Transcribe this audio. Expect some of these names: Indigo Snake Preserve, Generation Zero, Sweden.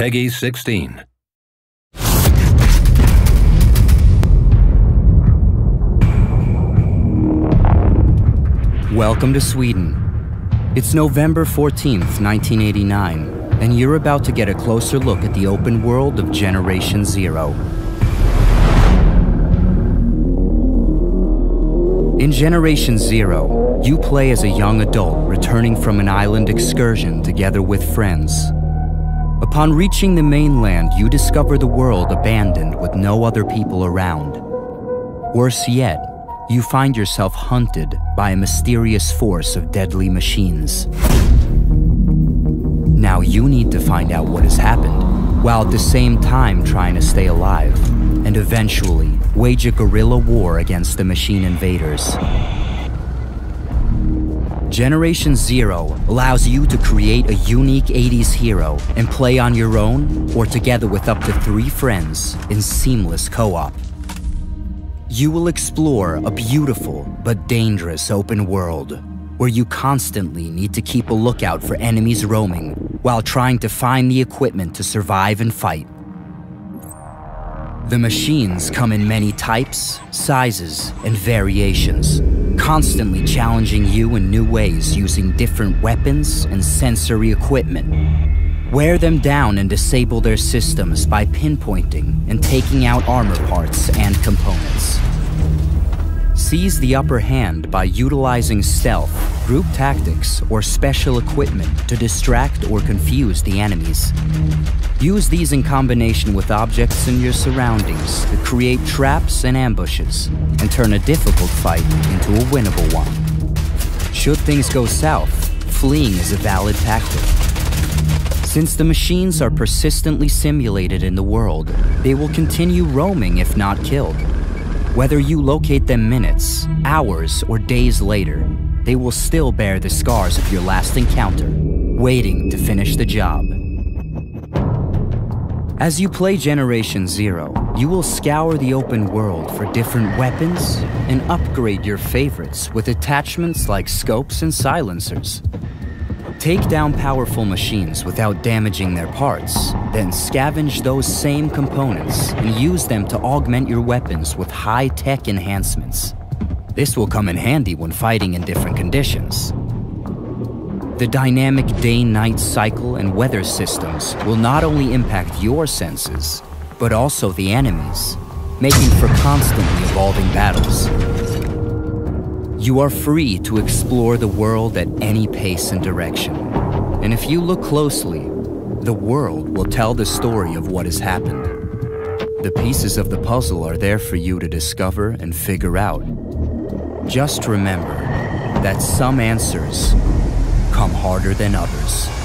Peggy 16. Welcome to Sweden. It's November 14th, 1989, and you're about to get a closer look at the open world of Generation Zero. In Generation Zero, you play as a young adult returning from an island excursion together with friends. Upon reaching the mainland, you discover the world abandoned with no other people around. Worse yet, you find yourself hunted by a mysterious force of deadly machines. Now you need to find out what has happened, while at the same time trying to stay alive, and eventually wage a guerrilla war against the machine invaders. Generation Zero allows you to create a unique 80s hero and play on your own or together with up to 3 friends in seamless co-op. You will explore a beautiful but dangerous open world where you constantly need to keep a lookout for enemies roaming while trying to find the equipment to survive and fight. The machines come in many types, sizes, and variations, constantly challenging you in new ways using different weapons and sensory equipment. Wear them down and disable their systems by pinpointing and taking out armor parts and components. Seize the upper hand by utilizing stealth, group tactics, or special equipment to distract or confuse the enemies. Use these in combination with objects in your surroundings to create traps and ambushes, and turn a difficult fight into a winnable one. Should things go south, fleeing is a valid tactic. Since the machines are persistently simulated in the world, they will continue roaming if not killed. Whether you locate them minutes, hours, or days later, they will still bear the scars of your last encounter, waiting to finish the job. As you play Generation Zero, you will scour the open world for different weapons and upgrade your favorites with attachments like scopes and silencers. Take down powerful machines without damaging their parts, then scavenge those same components and use them to augment your weapons with high-tech enhancements. This will come in handy when fighting in different conditions. The dynamic day-night cycle and weather systems will not only impact your senses, but also the enemies, making for constantly evolving battles. You are free to explore the world at any pace and direction. And if you look closely, the world will tell the story of what has happened. The pieces of the puzzle are there for you to discover and figure out. Just remember that some answers come harder than others.